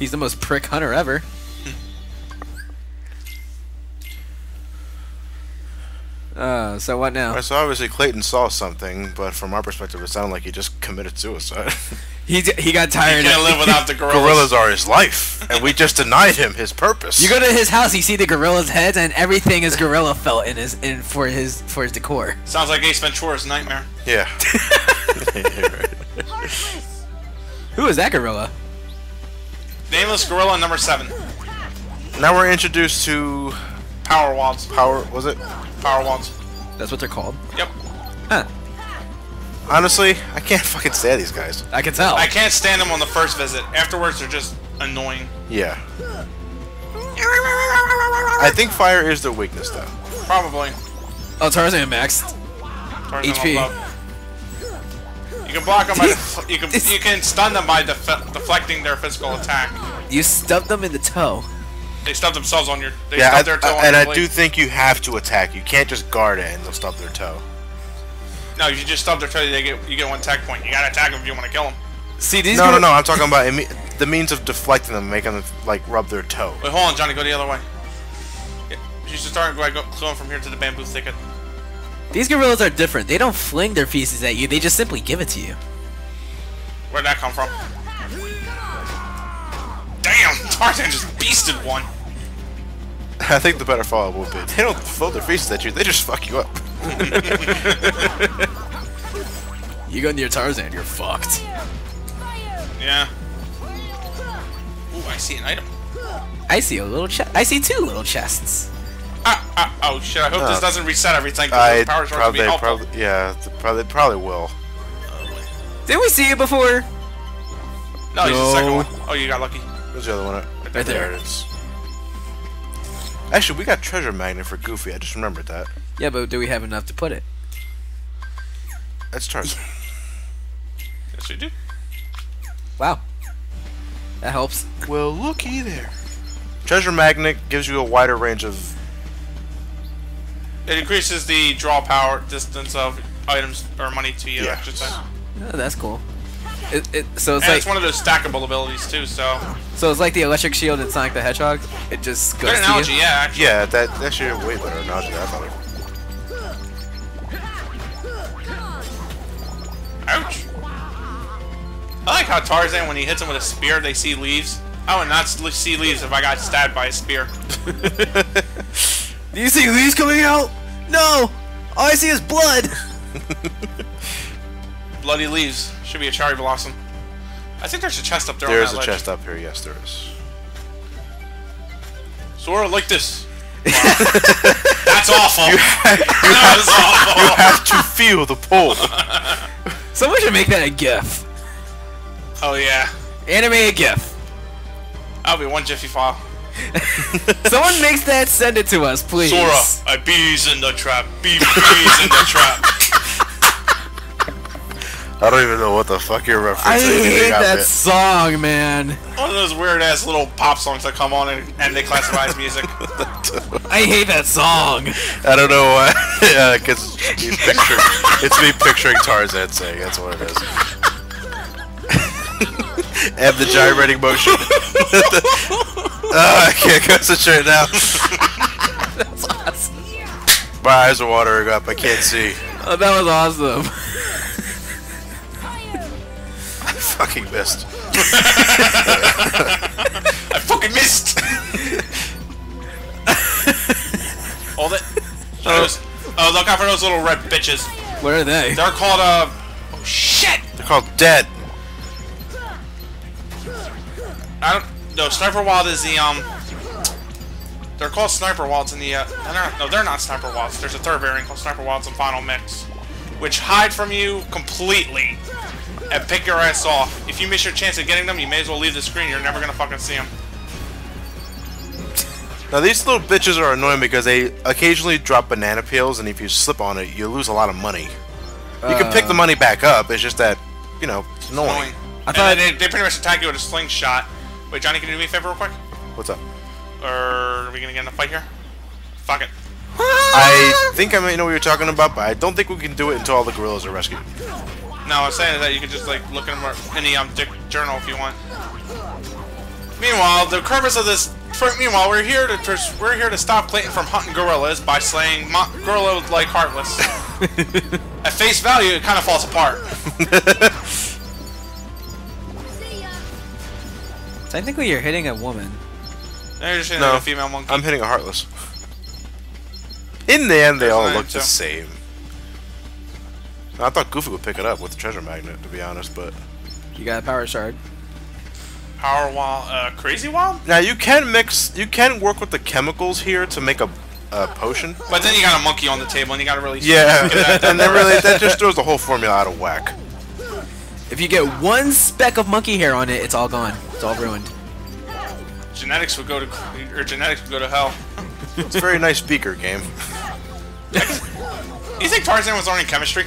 He's the most prick hunter ever. So what now? Right, so obviously Clayton saw something, but from our perspective, it sounded like he just committed suicide. He got tired. He can't live without the gorillas. Gorillas are his life, and we just denied him his purpose. You go to his house, you see the gorillas' heads, and everything is gorilla felt in his for his decor. Sounds like Ace Ventura's nightmare. Yeah. Who is that gorilla? Nameless gorilla number 7. Now we're introduced to power wands. Power was it? Power wands. That's what they're called? Yep. Huh. Honestly, I can't fucking stand these guys. I can tell. I can't stand them on the first visit. Afterwards, they're just annoying. Yeah. I think fire is their weakness, though. Probably. Oh, Tarzan maxed. Tarzan HP. You can block them by you can stun them by deflecting their physical attack. You stump them in the toe. They stub themselves on your. They yeah, stub their toe on and your blade. I do think you have to attack. You can't just guard it and they'll stub their toe. No, if you just stub their toe. You get 1 attack point. You gotta attack them if you want to kill them. See these? No, no, no. I'm talking about the means of deflecting them, making them like rub their toe. Wait, hold on, Johnny. Go the other way. Yeah, you should start going from here to the bamboo thicket. These gorillas are different. They don't fling their feces at you. They just simply give it to you. Where'd that come from? Damn, Tarzan just beasted one. I think the better follow will be. They don't fold their faces at you, they just fuck you up. You go near Tarzan, you're fucked. Yeah. Ooh, I see an item. I see a little chest. I see 2 little chests. Oh shit, I hope this doesn't reset everything. The power source will be helpful. Probably will. Didn't we see it before? No, he's the second one. Oh, you got lucky. There's the other one. Right there. There it is. Actually, we got treasure magnet for Goofy. I just remembered that. Yeah, but do we have enough to put it? That's Tarzan. Yes, we do. Wow. That helps. Well, looky there. Treasure magnet gives you a wider range of... It increases the draw power distance of items or money to you. Yeah. Oh, that's cool. It's one of those stackable abilities too. So it's like the electric shield in Sonic the Hedgehog. It just goes. Good analogy, yeah. Actually. Yeah, that's your way better analogy. I thought. Ouch! I like how Tarzan, when he hits him with a spear, they see leaves. I would not see leaves if I got stabbed by a spear. Do you see leaves coming out? No! All I see is blood. Bloody leaves. Should be a cherry blossom. I think there's a chest up there. There is a chest up here, yes, there is. Sora, like this. Wow. That's awful. That was awful. You have to feel the pull. Someone should make that a GIF. Oh, yeah. Animate a GIF. That'll be 1 Jiffy file. Someone makes that, send it to us, please. Sora, I bees in the trap. Bees in the trap. I don't even know what the fuck you're referencing. I hate that song, man. One of those weird-ass little pop songs that come on and they classify as music. I hate that song. I don't know why. Yeah, because it's me picturing Tarzan saying that's what it is. And the gyrating motion. I can't concentrate now. That's awesome. My eyes are watering up. I can't see. Oh, that was awesome. Fucking missed. I fucking missed. All that. Oh, look out for those little red bitches. What are they? They're called oh shit. They're called dead. I don't. No, sniper wild is the They're called sniper wilds in the they're not sniper wilds. There's a 3rd variant called sniper wilds in Final Mix, which hide from you completely. And pick your ass off. If you miss your chance of getting them, you may as well leave the screen. You're never gonna fucking see them. Now these little bitches are annoying because they occasionally drop banana peels, and if you slip on it, you lose a lot of money. You can pick the money back up. It's just that, you know, it's annoying. I thought they pretty much attack you with a slingshot. Wait, Johnny, can you do me a favor real quick? What's up? Are we gonna get in a fight here? Fuck it. I think I may know what you're talking about, but I don't think we can do it until all the gorillas are rescued. No, I'm saying that you can just like look at them in the dick journal if you want. Meanwhile, the purpose of this. Meanwhile, we're here to stop Clayton from hunting gorillas by slaying gorilla like Heartless. At face value, it kind of falls apart. Technically, you're hitting a woman. No, you're just hitting a female monkey. I'm hitting a Heartless. In the end, they all look the same. I thought Goofy would pick it up with the treasure magnet, to be honest, but... You got a power shard. Power wall, crazy wall? Now, you can mix... You can work with the chemicals here to make a potion. But then you got a monkey on the table, and you gotta really... Yeah, and then really, that just throws the whole formula out of whack. If you get one speck of monkey hair on it, it's all gone. It's all ruined. Genetics would go to... Or genetics would go to hell. It's a very nice beaker game. You think Tarzan was learning chemistry?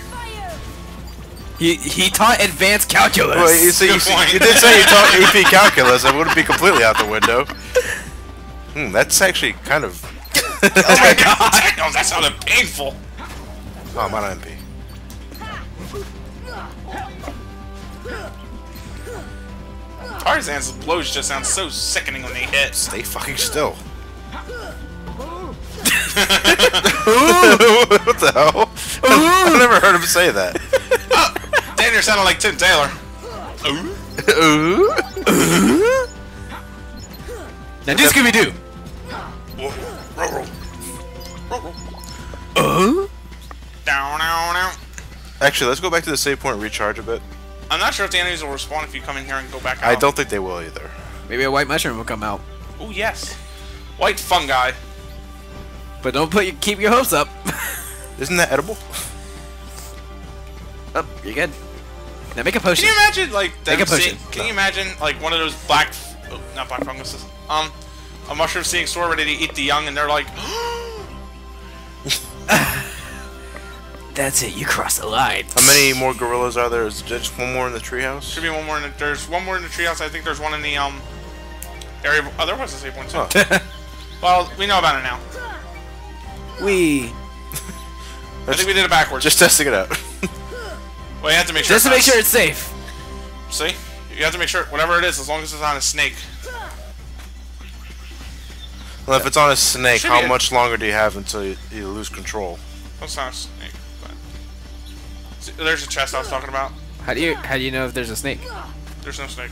He taught advanced calculus. Well, you did say he taught AP calculus. It wouldn't be completely out the window. That's actually kind of... Oh my god! Oh, that sounded painful. Oh, I'm on MP. Tarzan's blows just sound so sickening when they hit. Stay fucking still. What the hell? I've never heard him say that. Tanner sounded like Tim Taylor. Now do Scooby-Doo. Actually, let's go back to the save point and recharge a bit. I'm not sure if the enemies will respawn if you come in here and go back out. I don't think they will either. Maybe a white mushroom will come out. Oh yes, white fungi. But don't keep your hopes up. Isn't that edible? Oh, you're good. Now make a potion. Can you imagine like them Can you imagine like one of those black, not black funguses, a mushroom seeing Sora ready to eat the young, and they're like, "That's it, you crossed the line." How many more gorillas are there? Is there just one more in the treehouse? Should be one more in the. There's one more in the treehouse. I think there's one in the area. Oh, there was a safe one too. Huh. Well, we know about it now. I think we did it backwards. Just testing it out. Well, you have to make sure. Just to make sure it's safe. See, you have to make sure whatever it is, as long as it's on a snake. Well, if it's on a snake, how much longer do you have until you lose control? Well, it's not a snake, but see, there's a chest I was talking about. How do you know if there's a snake? There's no snake.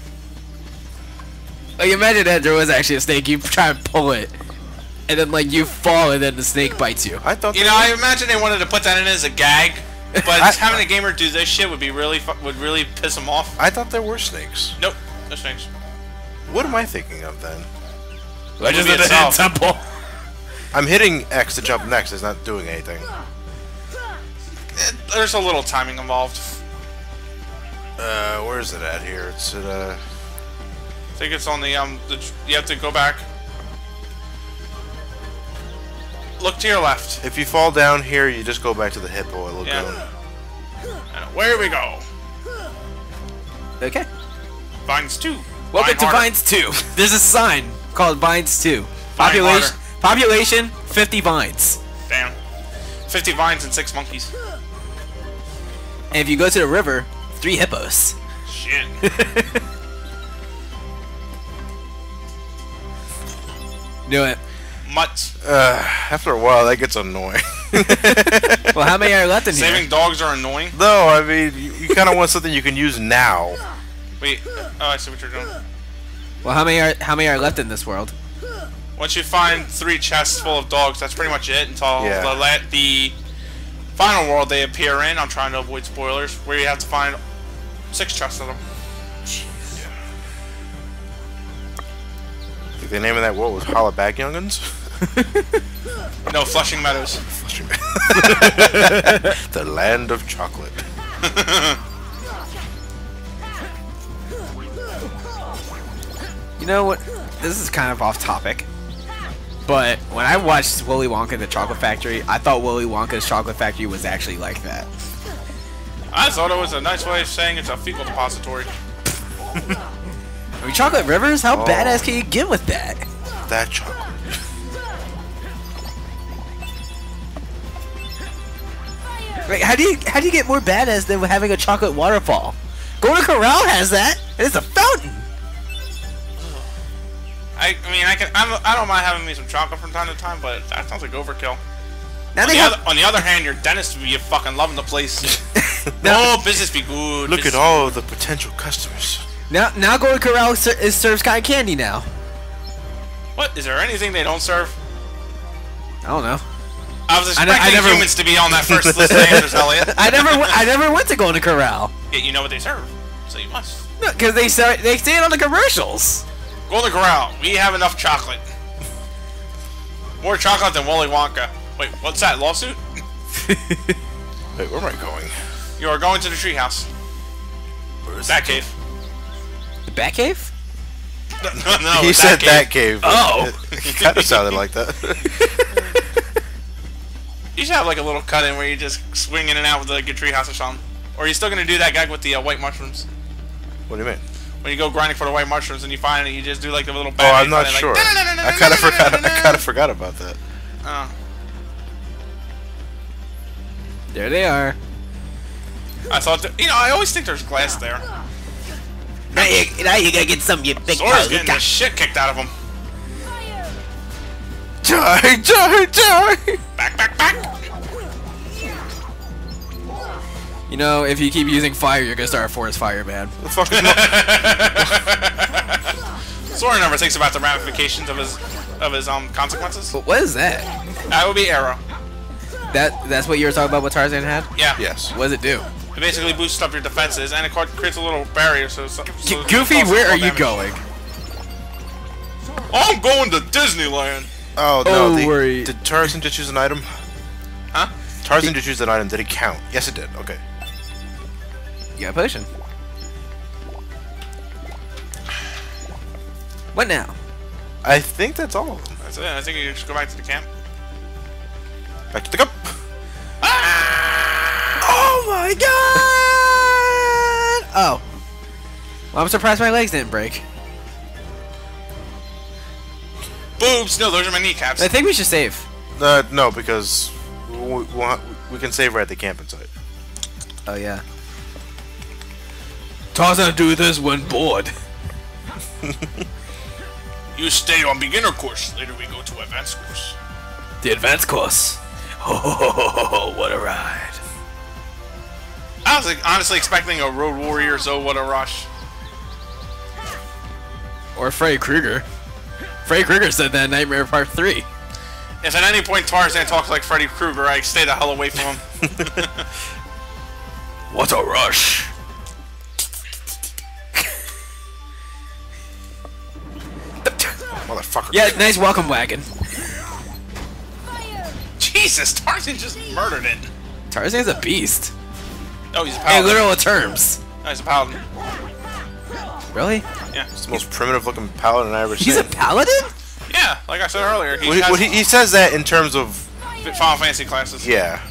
Like imagine that there was actually a snake. You try and pull it. And then, like, you fall, and then the snake bites you. I thought. You know, I imagine they wanted to put that in as a gag, but having a gamer do this shit would be really piss them off. I thought there were snakes. Nope, no snakes. What am I thinking of then? Legends of the Hidden Temple. I'm hitting X to jump next. It's not doing anything. There's a little timing involved. Where is it at here? It's at I think it's on the you have to go back. Look to your left. If you fall down here, you just go back to the hippo lagoon. Yeah. And away we go. Okay. Vines 2. Welcome to Vines 2. There's a sign called Vines 2. Population 50 vines. Damn. 50 vines and 6 monkeys. And if you go to the river, 3 hippos. Shit. Do it. Mutts. After a while, that gets annoying. Well, how many are left in here? Saving dogs are annoying? No, I mean, you kind of want something you can use now. Wait, oh, I see what you're doing. Well, how many are left in this world? Once you find 3 chests full of dogs, that's pretty much it until the final world they appear in. I'm trying to avoid spoilers, where you have to find 6 chests of them. Jeez. I think the name of that world was Holla Back Young'uns. No, Flushing Meadows. Flushing Meadows. The land of chocolate. You know what? This is kind of off topic. But when I watched Willy Wonka and the Chocolate Factory, I thought Willy Wonka's Chocolate Factory was actually like that. I thought it was a nice way of saying it's a fecal depository. I mean, Chocolate Rivers? How badass can you get with that? That chocolate. Like, how do you get more badass than having a chocolate waterfall? Golden Corral has that. It's a fountain. I don't mind having me some chocolate from time to time, but that sounds like overkill. Now on the other hand, your dentist would be fucking loving the place. Oh, business be good. Look at all the potential customers. Now Golden Corral serves cotton candy now. What? Is there anything they don't serve? I don't know. I was expecting humans to be on that first list of answers, Elliot. I never went to Golden Corral. Yeah, you know what they serve, so you must. No, because they say it on the commercials. Golden Corral, we have enough chocolate. More chocolate than Willy Wonka. Wait, what's that? Lawsuit? Wait, where am I going? You are going to the treehouse. Where's that cave? The bat cave? No. He said that cave. Oh. It kind of sounded like that. You should have like a little cut in where you just swing in and out with like a treehouse or something. Or are you still gonna do that gag with the white mushrooms? What do you mean? When you go grinding for the white mushrooms and you find it, you just do like a little. Oh, I'm not sure. I kind of forgot. I kind of forgot about that. Oh. There they are. I thought, you know, I always think there's glass there. Now you gotta get some, you big Sora's getting the shit kicked out of him. Die! Back! You know, if you keep using fire, you're gonna start a forest fire, man. The fuck is that? Sora never thinks about the ramifications of his consequences. But what is that? That would be arrow. That's what you were talking about what Tarzan had? Yeah. Yes. What does it do? It basically boosts up your defenses, and it creates a little barrier, so Goofy, where are you going? I'm going to Disneyland! Oh, no. Did Tarzan just use an item? Huh? Tarzan just used an item. Did it count? Yes, it did. Okay. You got a potion. What now? I think that's all of them. That's it. I think you just go back to the camp. Back to the camp! Ah! Oh my god! Oh. Well, I'm surprised my legs didn't break. Boobs! No, those are my kneecaps. I think we should save. No, because we can save right at the camping site. Oh, yeah. Tarzan do this when bored. You stay on beginner course. Later we go to advanced course. The advanced course. Oh, what a ride. I was honestly expecting a Road Warriors, oh, what a rush. Or Freddy Krueger. Freddy Krueger said that in Nightmare Part 3. If at any point Tarzan talks like Freddy Krueger, I stay the hell away from him. What a rush. Motherfucker. Yeah, nice welcome wagon. Jesus, Tarzan just murdered it. Tarzan's a beast. Oh, he's a paladin. In literal terms. No, he's a paladin. Really? Yeah. He's the most primitive looking paladin I ever seen. He's a paladin? Yeah, like I said earlier. He says that in terms of Final Fantasy classes. Yeah.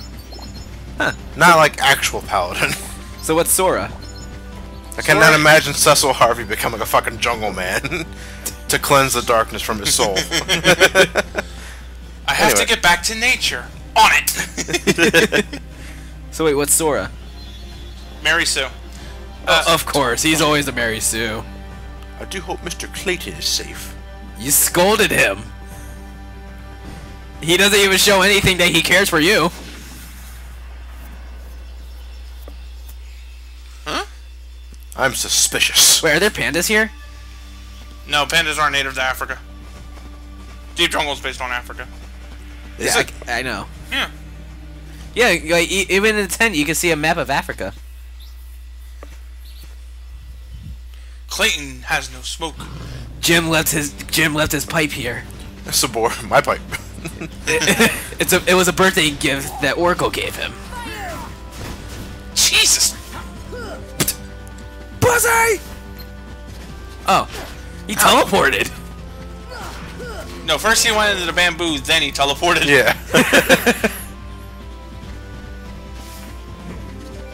Huh. Not like actual paladin. So what's Sora? I cannot imagine Cecil Harvey becoming a fucking jungle man to cleanse the darkness from his soul. I have to get back to nature. On it! So wait, what's Sora? Mary Sue. Of course, he's always a Mary Sue. I do hope Mr. Clayton is safe. You scolded him. He doesn't even show anything that he cares for you. Huh? I'm suspicious. Wait, are there pandas here? No, pandas aren't native to Africa. Deep Jungle is based on Africa. Yeah, I know. Yeah. Yeah, like, even in the tent, you can see a map of Africa. Clayton has no smoke. Jim left his pipe here. That's a bore. My pipe. It was a birthday gift that Oracle gave him. Jesus. Pussy. Oh, he teleported. No, first he went into the bamboo, then he teleported. Yeah.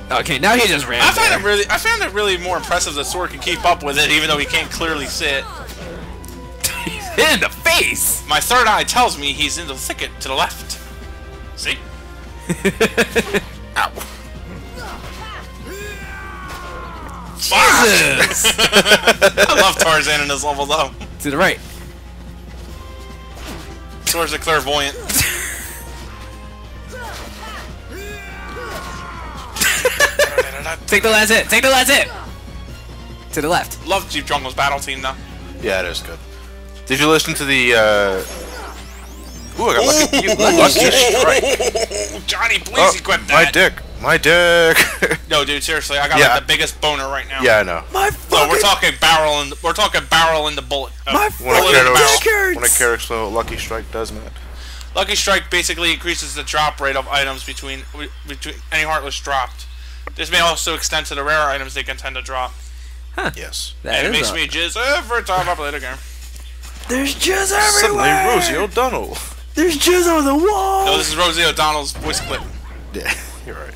Okay, now he just ran. I found it really more impressive that Sora can keep up with it, even though he can't clearly see it. He's hit in the face. My third eye tells me he's in the thicket to the left. See? Ow! Jesus! I love Tarzan in his level though. To the right. Sora's a clairvoyant. Take the last hit! Take the last hit! To the left. Love Jeep Jungle's battle team, though. Yeah, it is good. Did you listen to the, Ooh, I got lucky strike. Johnny, please equip that! My dick! My dick! No, dude, seriously, I got like, the biggest boner right now. Yeah, I know. My fucking... No, we're talking barrel in the... We're talking barrel in the bullet. My fucking dick hurts! When a character so Lucky Strike does, man. Lucky Strike basically increases the drop rate of items between any Heartless dropped. This may also extend to the rare items they can tend to drop. Huh. Yes. And it makes me jizz every time I play the game. There's jizz everywhere! Suddenly Rosie O'Donnell. There's jizz on the wall! No, this is Rosie O'Donnell's voice clip. Yeah, you're right.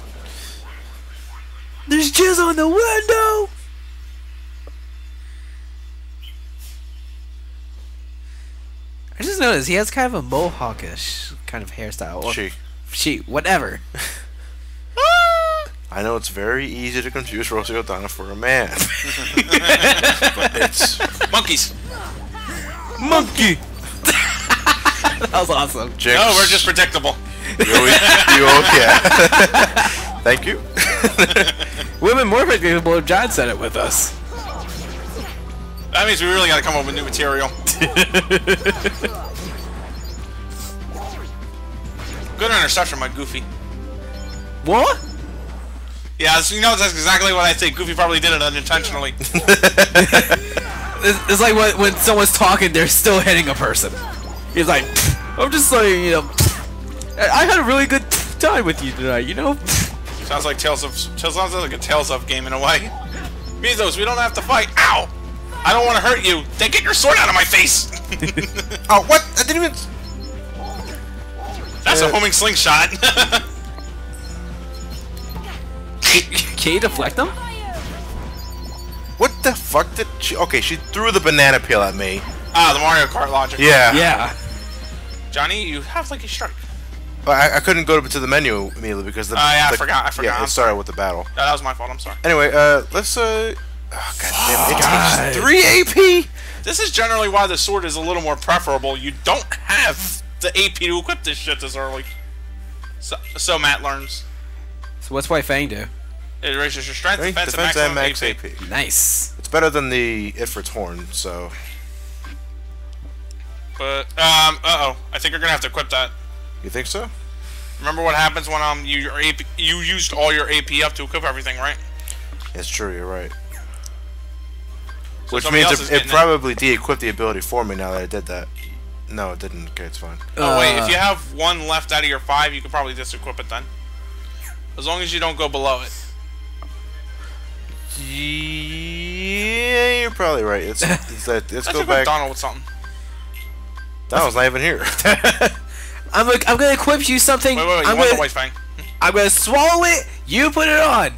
There's jizz on the window! I just noticed he has kind of a mohawkish kind of hairstyle. Or she, whatever. I know it's very easy to confuse Rosie O'Donnell for a man. But it's... Monkeys! Monkey! That was awesome. Jinx. No, we're just predictable. You okay? Thank you. Women more predictable if John said it with us. That means we really gotta come up with new material. Good interception by Goofy. What? Yeah, you know, that's exactly what I think. Goofy probably did it unintentionally. It's like when someone's talking, they're still hitting a person. He's like, I'm just like, you know, I had a really good time with you tonight, you know? Sounds like sounds like a Tales of game in a way. Mesos, we don't have to fight. Ow! I don't want to hurt you. Then get your sword out of my face! Oh, what? I didn't even... That's a homing slingshot. Can you deflect them? What the fuck did she... Okay, she threw the banana peel at me. Ah, the Mario Kart logic. Yeah. Yeah. Johnny, you have Lucky Strike. I couldn't go to the menu immediately because the... I forgot. I forgot. Yeah, it started with the battle. No, that was my fault. I'm sorry. Anyway, let's... Oh, God damn, it takes 3 AP? This is generally why the sword is a little more preferable. You don't have the AP to equip this shit this early. So Matt learns. So what's White Fang do? It raises your strength, defense and max AP. Nice. It's better than the Ifrit's Horn, so... But, uh-oh. I think you're gonna have to equip that. You think so? Remember what happens when you used all your AP up to equip everything, right? That's true, you're right. So which means it probably de-equipped the ability for me now that I did that. No, it didn't. Okay, it's fine. Oh, wait. If you have 1 left out of your 5, you can probably disequip it then. As long as you don't go below it. Yeah, you're probably right. Let's go back. Donald with something. Donald's not even here. I'm gonna equip you something. Wait, you want the White Fang? I'm gonna swallow it. You put it on.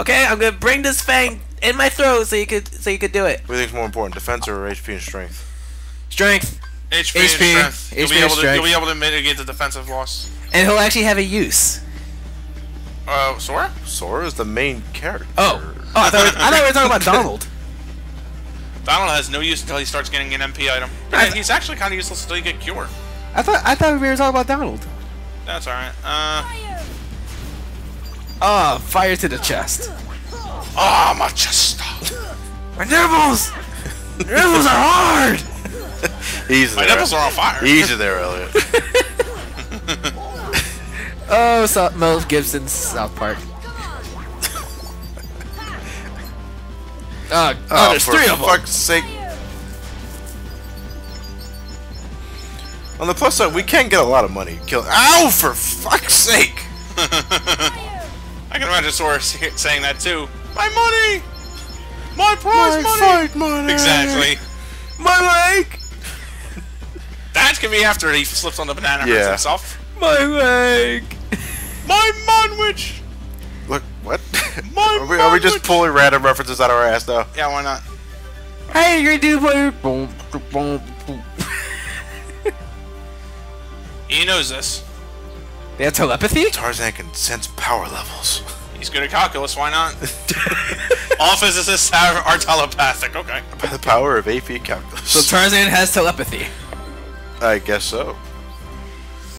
Okay, I'm gonna bring this fang in my throat so you could do it. What do you think's more important, defense or HP and strength? Strength. HP and strength. You'll be able to mitigate the defensive loss. And he'll actually have a use. Sora? Sora is the main character. Oh, I thought we were talking about Donald. Donald has no use until he starts getting an MP item. He's actually kind of useless until you get Cure. I thought we were talking about Donald. That's all right. Fire to the chest. Ah, oh, my chest. My nipples. Nipples are hard. Easy. My nipples are on fire. Easy there, Elliot. Oh, Mel Gibson's South Park. Oh, there's 3 of them. For fuck's sake. On the plus side, we can get a lot of money. Ow, for fuck's sake! I can imagine Sora saying that too. My money! My prize money! Exactly. My leg! That's gonna be after he slips on the banana and hurts himself. My leg! My manwich! Look, what? My are we just pulling random references out of our ass now? Yeah, why not? Hey, you do boom. He knows this. They have telepathy? Tarzan can sense power levels. He's good at calculus, why not? All physicists are telepathic, okay. By the power of AP calculus. So Tarzan has telepathy. I guess so.